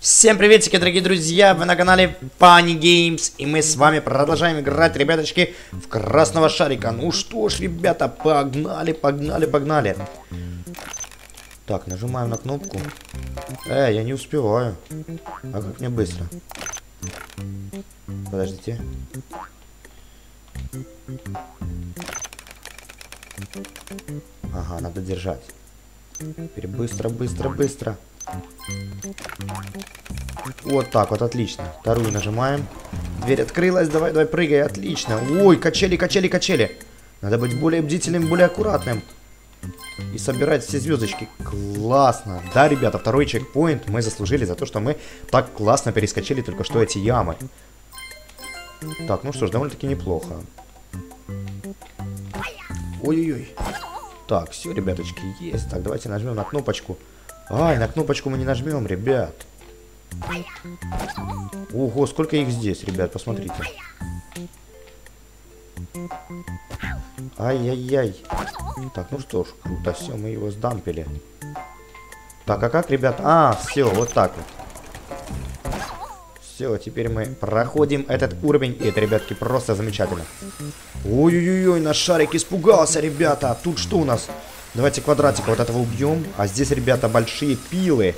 Всем приветики, дорогие друзья, вы на канале Funny Games, и мы с вами продолжаем играть, ребяточки, в красного шарика. Ну что ж, ребята, погнали. Так, нажимаем на кнопку. Я не успеваю. А как мне быстро? Подождите. Ага, надо держать. Теперь быстро. Вот так вот, отлично. Вторую нажимаем. Дверь открылась, давай, прыгай, отлично. Ой, качели. Надо быть более бдительным, более аккуратным. И собирать все звездочки. Классно. Да, ребята, второй чекпоинт мы заслужили за то, что мы так классно перескочили только что эти ямы. Так, ну что ж, довольно-таки неплохо. Ой-ой-ой. Так, все, ребяточки, есть. Так, давайте нажмем на кнопочку. Ай, на кнопочку мы не нажмем, ребят. Ого, сколько их здесь, ребят, посмотрите. Ай-яй-яй. Так, ну что ж, круто, все, мы его сдампили. Так, а как, ребят? Все, вот так вот. Все, теперь мы проходим этот уровень. И это, ребятки, просто замечательно. Ой-ой-ой, наш шарик испугался, ребята. Тут что у нас? Давайте квадратика вот этого убьем. А здесь, ребята, большие пилы.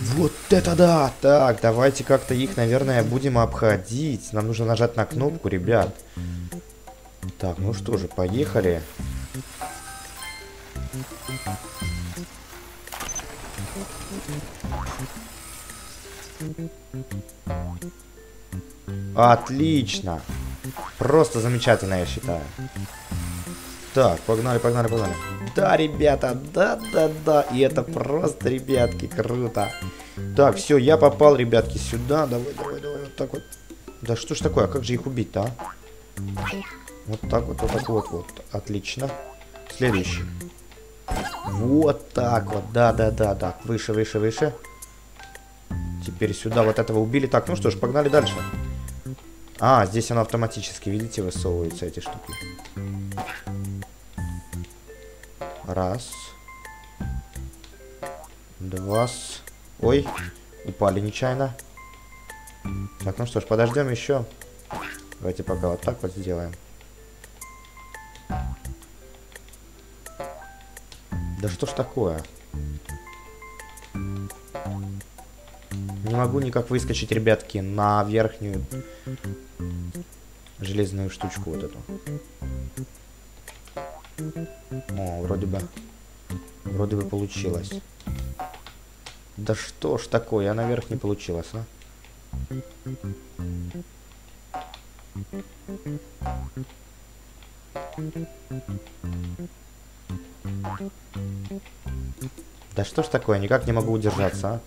Вот это да! Так, давайте как-то их, наверное, будем обходить. Нам нужно нажать на кнопку, ребят. Так, ну что же, поехали. Отлично! Просто замечательно, я считаю. Так, погнали. Да, ребята, да. И это просто, ребятки, круто. Так, все, я попал, ребятки, сюда. Давай, вот так вот. Да что ж такое, а как же их убить-то, а? Вот так вот. Отлично. Следующий. Вот так вот, да. Так, выше. Теперь сюда вот этого убили. Так, ну что ж, погнали дальше. А, здесь оно автоматически, видите, высовываются эти штуки. Раз. Два. Ой, упали нечаянно. Так, ну что ж, подождем еще. Давайте пока вот так вот сделаем. Да что ж такое? Не могу никак выскочить, ребятки, на верхнюю железную штучку вот эту. О, вроде бы получилось. Да что ж такое, а наверх не получилось, а? Да что ж такое, никак не могу удержаться, а?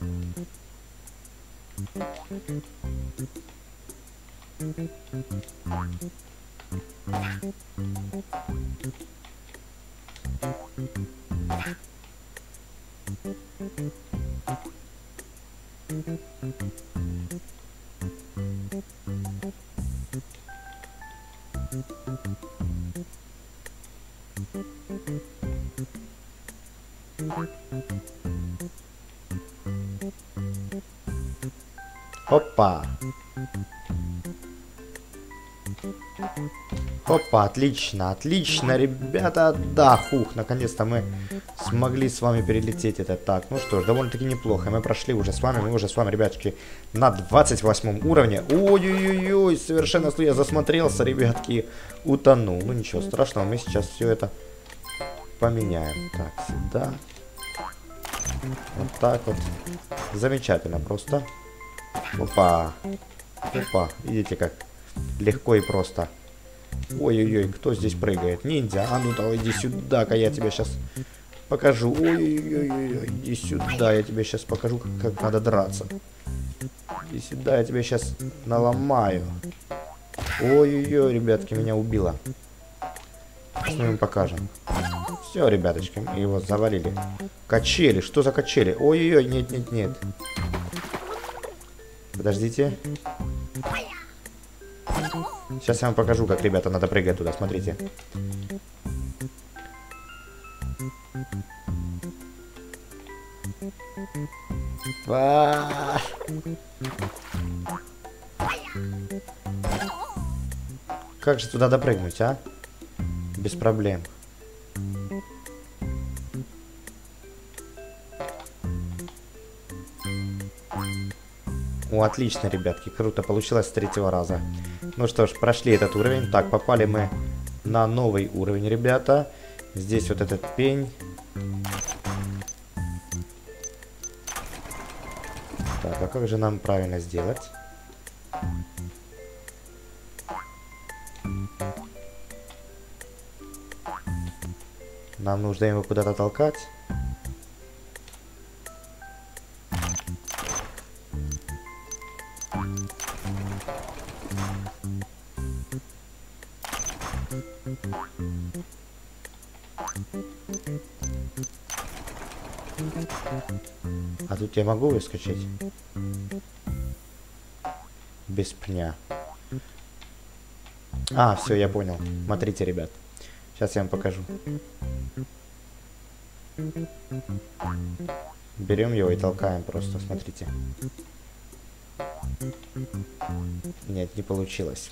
Опа! Опа, отлично, ребята, да, хух, наконец-то мы смогли с вами перелететь это. Так, ну что ж, довольно-таки неплохо, мы прошли уже с вами, ребятки, на 28 уровне. Ой-ой-ой, совершенно я засмотрелся, ребятки, утонул, ну ничего страшного, мы сейчас все это поменяем. Так, сюда, вот так вот, замечательно просто. Опа, видите как легко и просто. Ой-ой-ой, кто здесь прыгает? Ниндзя, а ну давай иди сюда-ка, я тебе сейчас покажу. Ой-ой-ой, иди сюда, я тебе сейчас покажу, как надо драться. Иди сюда, я тебе сейчас наломаю. Ой-ой-ой, ребятки, меня убило. Что мы им покажем? Все, ребяточки, мы его завалили. Качели, что за качели? Ой-ой-ой, нет. Подождите. Сейчас я вам покажу, как, ребята, надо прыгать туда, смотрите. Как же туда допрыгнуть, а? Без проблем. О, отлично, ребятки, круто получилось с третьего раза. Ну что ж, прошли этот уровень. Так, попали мы на новый уровень, ребята. Здесь вот этот пень. Так, а как же нам правильно сделать? Нам нужно его куда-то толкать. А тут я могу выскочить? Без пня. А, все, я понял. Смотрите, ребят. Сейчас я вам покажу. Берем его и толкаем просто, смотрите. Нет, не получилось.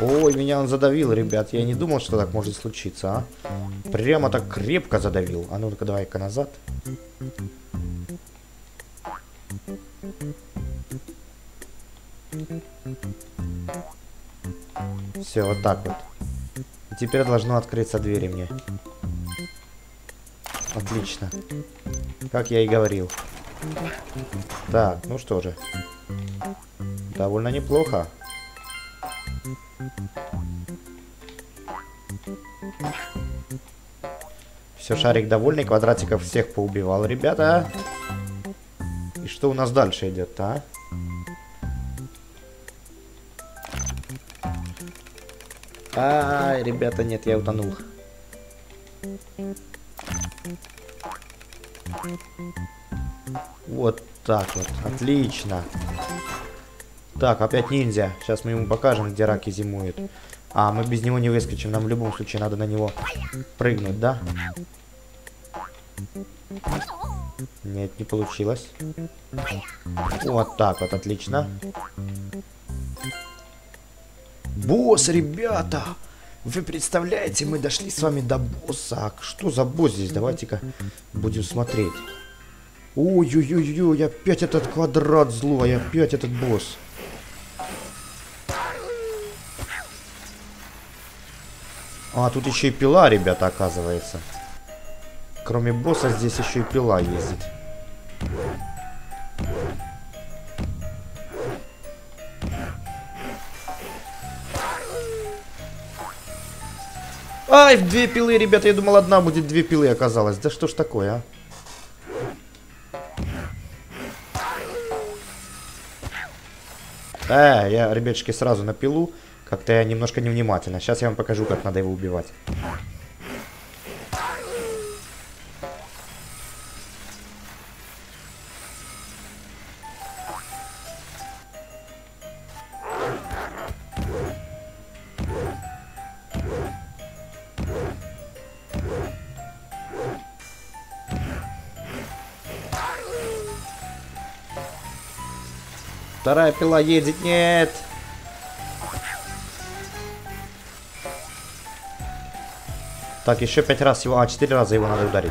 Ой, меня он задавил, ребят. Я не думал, что так может случиться, а? Прямо так крепко задавил. А ну-ка, давай-ка назад. Все, вот так вот. Теперь должно открыться двери мне. Отлично. Как я и говорил. Так, ну что же. Довольно неплохо. Все, шарик довольный. Квадратиков всех поубивал, ребята. И что у нас дальше идет, а? Ай, ребята, нет, я утонул. Вот так вот, отлично. Так, опять ниндзя. Сейчас мы ему покажем, где раки зимуют. А, мы без него не выскочим. Нам в любом случае надо на него прыгнуть, да? Нет, не получилось. Вот так вот, отлично. Босс, ребята! Вы представляете, мы дошли с вами до босса. Что за босс здесь? Давайте-ка будем смотреть. Ой-ой-ой-ой, опять этот квадрат злой, опять этот босс. А, тут еще и пила, ребята, оказывается. Кроме босса здесь еще и пила ездит. Ай, в две пилы, ребята, я думал, одна будет, две пилы оказалось. Да что ж такое, а? Я, ребятушки, сразу на пилу. Как-то я немножко невнимательно. Сейчас я вам покажу, как надо его убивать. Вторая пила едет, нет. Так, еще 5 раз его, 4 раза его надо ударить.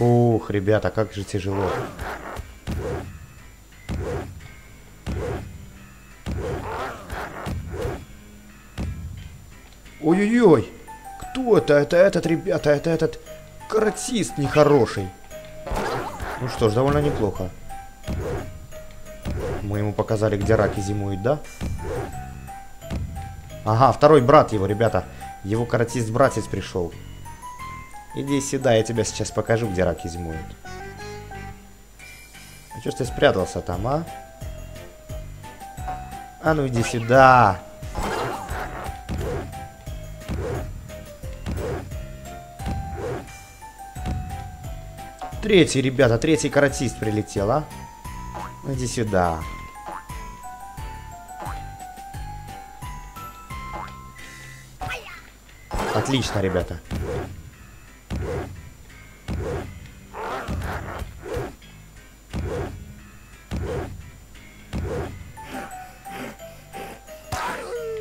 Ух, ребята, как же тяжело. Ой-ой-ой, кто это? Это этот, ребята, это этот каратист нехороший. Ну что ж, довольно неплохо. Мы ему показали, где раки зимуют, да? Ага, второй брат его, ребята. Его каратист-братец пришел. Иди сюда, я тебе сейчас покажу, где раки зимуют. А чё ж ты спрятался там, а? А ну иди сюда. Третий, ребята, третий каратист прилетел, а? Иди сюда. Отлично, ребята.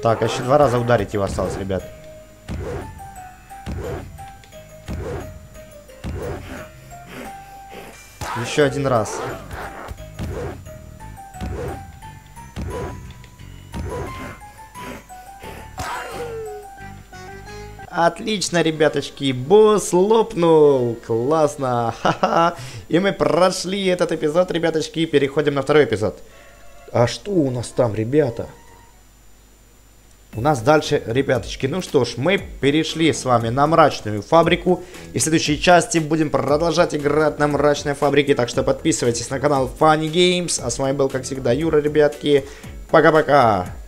Так, еще два раза ударить его осталось, ребят. Еще один раз. Отлично, ребяточки, босс лопнул, классно, ха-ха, и мы прошли этот эпизод, ребяточки, переходим на второй эпизод. А что у нас там, ребята? У нас дальше, ребяточки, ну что ж, мы перешли с вами на мрачную фабрику, и в следующей части будем продолжать играть на мрачной фабрике, так что подписывайтесь на канал Funny Games, а с вами был, как всегда, Юра, ребятки, пока-пока!